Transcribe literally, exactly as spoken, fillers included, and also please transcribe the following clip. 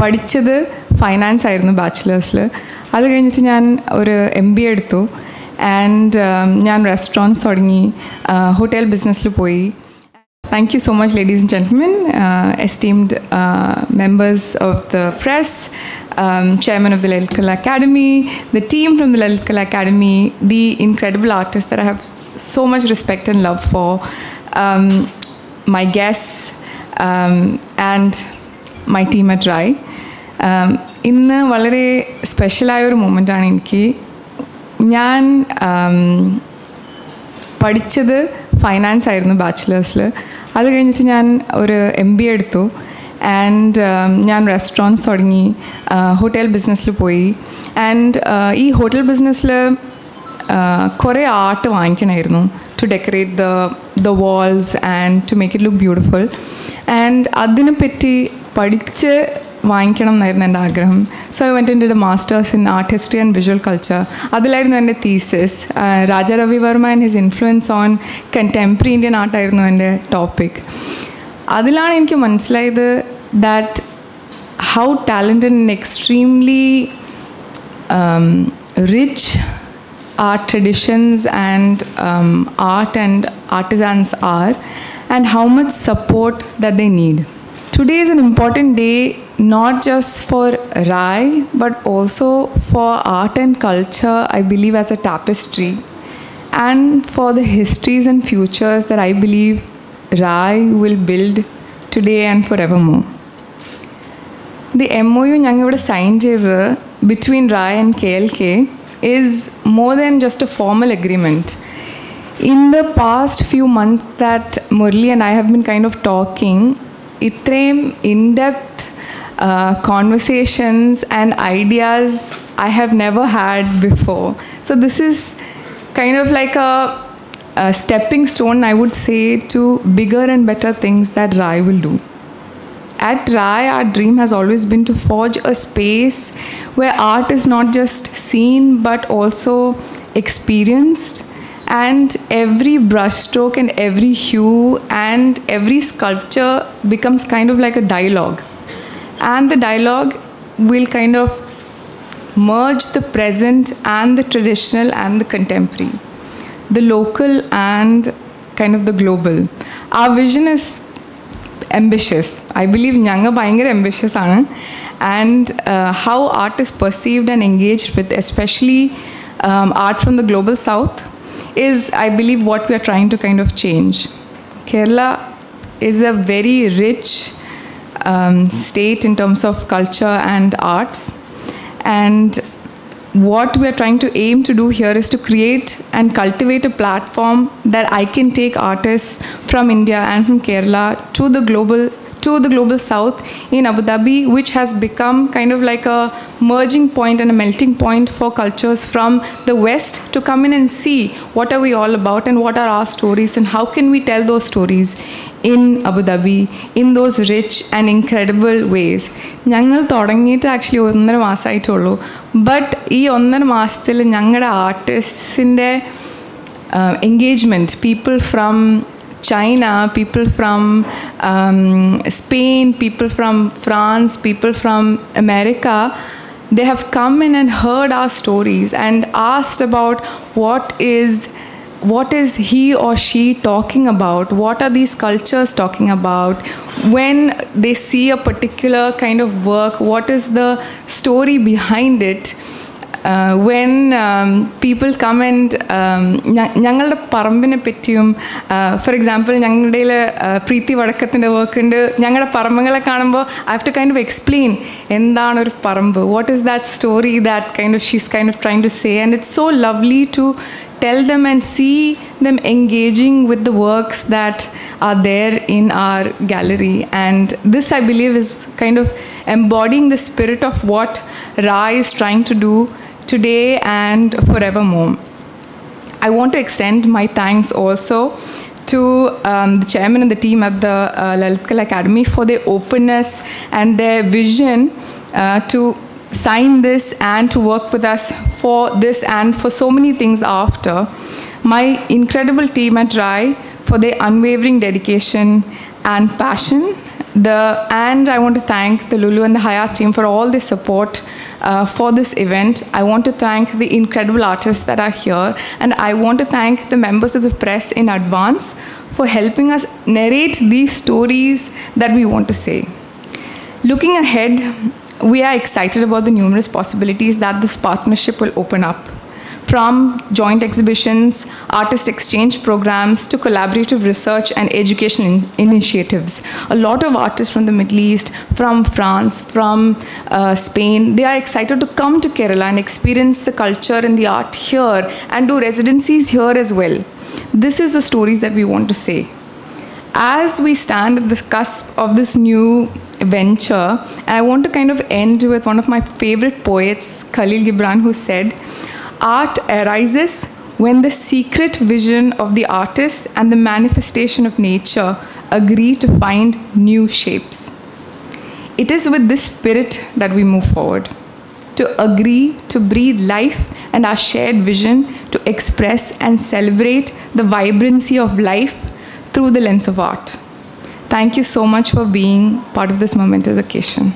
പഠിച്ചത് ഫൈനാൻസ് ആയിരുന്നു ബാച്ചിലേഴ്സിൽ. അത് കഴിഞ്ഞിട്ട് ഞാൻ ഒരു എം ബി എ എടുത്തു. ആൻഡ് ഞാൻ റെസ്റ്റോറൻറ്റ്സ് തുടങ്ങി, ഹോട്ടൽ ബിസിനസ്സിൽ പോയി. Thank you so much, ladies and gentlemen, uh, esteemed uh, members of the press, um, chairman of the Lalit Kala Academy, the team from the Lalit Kala Academy, the incredible artists that I have so much respect and love for, um, my guests, um, and my team at Rai. Inna valare special aya oru moment aanu eniki. Njan പഠിച്ചത് finance ആയിരുന്നു ബാച്ചിലേഴ്സിൽ. അത് കഴിഞ്ഞിട്ട് ഞാൻ ഒരു M B A എടുത്തു. And ഞാൻ restaurants തുടങ്ങി, ഹോട്ടൽ ബിസിനസ്സിൽ പോയി. ആൻഡ് ഈ ഹോട്ടൽ ബിസിനസ്സിൽ കുറേ ആർട്ട് വാങ്ങിക്കണമായിരുന്നു, to decorate the the walls and to make it look beautiful. And അതിനെപ്പറ്റി പഠിച്ച് വാങ്ങിക്കണം എന്നായിരുന്നു എൻ്റെ ആഗ്രഹം. So I went and did a masters in art history and visual culture. അതിലായിരുന്നു എൻ്റെ thesis. Raja Ravi Varma and his influence on contemporary Indian ആർട്ടായിരുന്നു എൻ്റെ ടോപ്പിക്. അതിലാണ് എനിക്ക് മനസ്സിലായത് that how talented and extremely rich art traditions and art and artisans are and how much support that they need. Today is an important day, not just for Rai, but also for art and culture, I believe, as a tapestry, and for the histories and futures that I believe Rai will build today and forevermore. The M O U Nyangivoda signed between Rai and K L K is more than just a formal agreement. In the past few months that Murli and I have been kind of talking, itrem in-depth uh, conversations and ideas I have never had before. So this is kind of like a, a stepping stone, I would say, to bigger and better things that Rai will do. At Rai, our dream has always been to forge a space where art is not just seen but also experienced. And every brushstroke and every hue and every sculpture becomes kind of like a dialogue. And the dialogue will kind of merge the present and the traditional and the contemporary, the local and kind of the global. Our vision is ambitious. I believe Nyanga Bhayangar ambitious aanu. And uh, how art is perceived and engaged with, especially um, art from the global south, is, I believe, what we are trying to kind of change. Kerala is a very rich um, state in terms of culture and arts. And what we are trying to aim to do here is to create and cultivate a platform that I can take artists from India and from Kerala to the global, to the global south in Abu Dhabi, which has become kind of like a merging point and a melting point for cultures from the West to come in and see what are we all about and what are our stories and how can we tell those stories in Abu Dhabi in those rich and incredible ways. Njangal thodangite actually onnara maasayitullu, but ee onnara maasathil njangada artists inde engagement, people from China, people from um, Spain, people from France, people from America, they have come in and heard our stories and asked about what is, what is he or she talking about, what are these cultures talking about, when they see a particular kind of work, what is the story behind it. Uh, when um, people come and ഞങ്ങളുടെ പറമ്പിനെ പറ്റിയും for example ഞങ്ങളുടെ പ്രീതി വടക്കത്തിൻ്റെ work ഉണ്ട്. ഞങ്ങളുടെ പറമ്പുകളെ കാണുമ്പോൾ I have to kind of explain എന്താണ് ഒരു പറമ്പ്, what is that story that kind of she's kind of trying to say. And it's so lovely to tell them and see them engaging with the works that are there in our gallery. And this, I believe, is kind of embodying the spirit of what Rai is trying to do today and forevermore. I want to extend my thanks also to um, the chairman and the team at the uh, Lalit Kala Academy for their openness and their vision uh, to sign this and to work with us for this and for so many things after. My incredible team at Rai for their unwavering dedication and passion. The, and I want to thank the Lulu and the Hayat team for all the support uh, for this event. I want to thank the incredible artists that are here, and I want to thank the members of the press in advance for helping us narrate these stories that we want to say. Looking ahead, we are excited about the numerous possibilities that this partnership will open up, from joint exhibitions, artist exchange programs, to collaborative research and education in initiatives. A lot of artists from the Middle East, from France, from uh, Spain, they are excited to come to Kerala and experience the culture and the art here and do residencies here as well. This is the stories that we want to say. As we stand at the cusp of this new venture, and I want to kind of end with one of my favorite poets, Khalil Gibran, who said, "Art arises when the secret vision of the artist and the manifestation of nature agree to find new shapes." It is with this spirit that we move forward, to agree to breathe life and our shared vision, to express and celebrate the vibrancy of life through the lens of art. Thank you so much for being part of this momentous occasion.